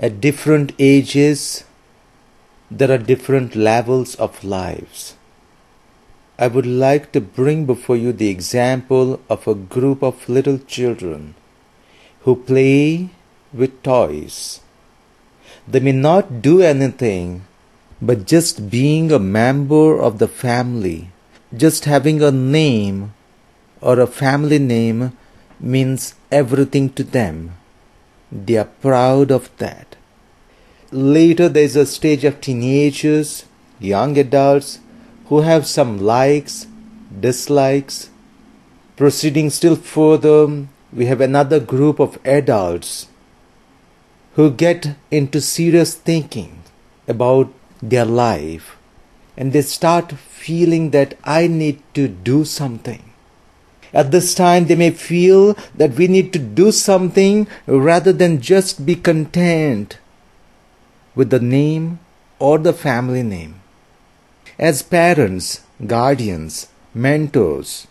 At different ages, there are different levels of lives. I would like to bring before you the example of a group of little children who play with toys. They may not do anything, but just being a member of the family, just having a name or a family name means everything to them. They are proud of that. Later there is a stage of teenagers, young adults who have some likes, dislikes. Proceeding still further, we have another group of adults who get into serious thinking about their life, and they start feeling that I need to do something. At this time, they may feel that we need to do something rather than just be content with the name or the family name. As parents, guardians, mentors,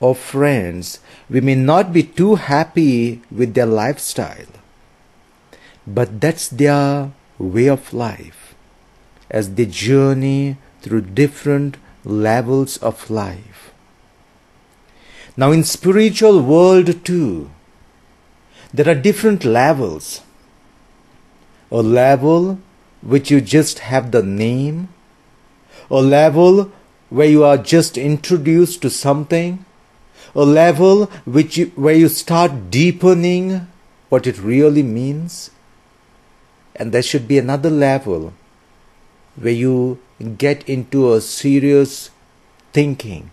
or friends, we may not be too happy with their lifestyle, but that's their way of life as they journey through different levels of life. Now in spiritual world too, there are different levels. A level which you just have the name, a level where you are just introduced to something, a level where you start deepening what it really means, and there should be another level where you get into a serious thinking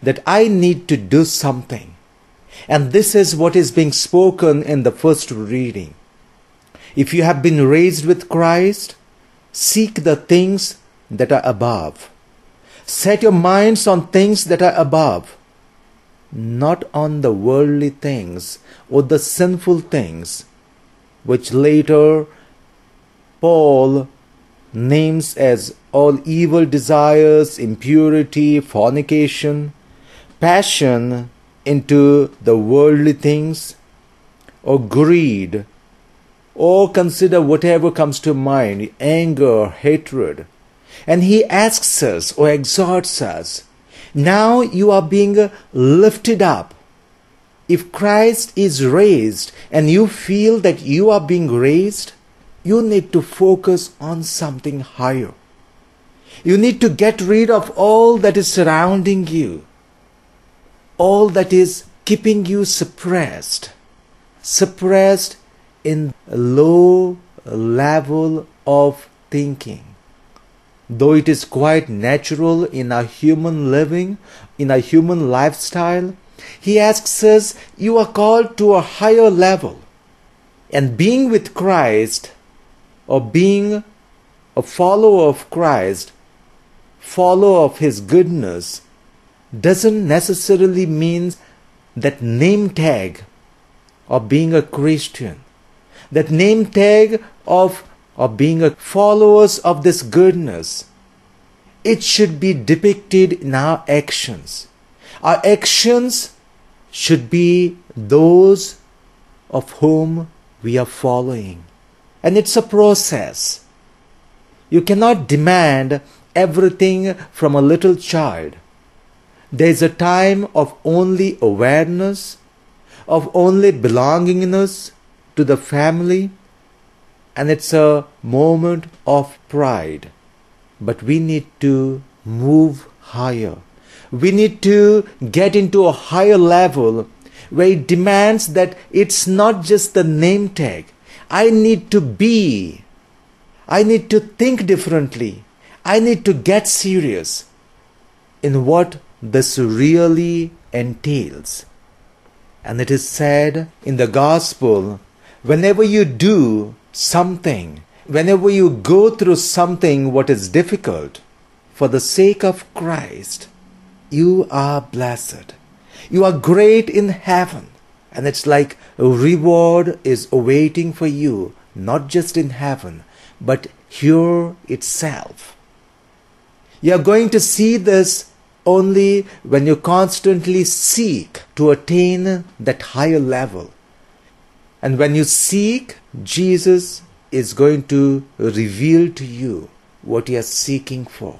that I need to do something. And this is what is being spoken in the first reading. If you have been raised with Christ, seek the things that are above. Set your minds on things that are above, not on the worldly things or the sinful things, which later Paul names as all evil desires, impurity, fornication, passion into the worldly things, or greed, or consider whatever comes to mind, anger, hatred. And he asks us or exhorts us, now you are being lifted up. If Christ is raised and you feel that you are being raised, you need to focus on something higher. You need to get rid of all that is surrounding you, all that is keeping you suppressed in low level of thinking. Though it is quite natural in our human living, in our human lifestyle, he asks us, you are called to a higher level. And being with Christ, or being a follower of Christ, follower of his goodness, doesn't necessarily mean that name tag of being a Christian, that name tag of being a followers of this goodness. It should be depicted in our actions. Our actions should be those of whom we are following. And it's a process. You cannot demand everything from a little child. There is a time of only awareness, of only belongingness to the family, and it's a moment of pride. But we need to move higher. We need to get into a higher level where it demands that it's not just the name tag. I need to be. I need to think differently. I need to get serious in what this really entails. And it is said in the Gospel, whenever you do something, whenever you go through something what is difficult, for the sake of Christ, you are blessed. You are great in heaven. And it's like a reward is awaiting for you, not just in heaven, but here itself. You are going to see this only when you constantly seek to attain that higher level. And when you seek Jesus is going to reveal to you what you are seeking for.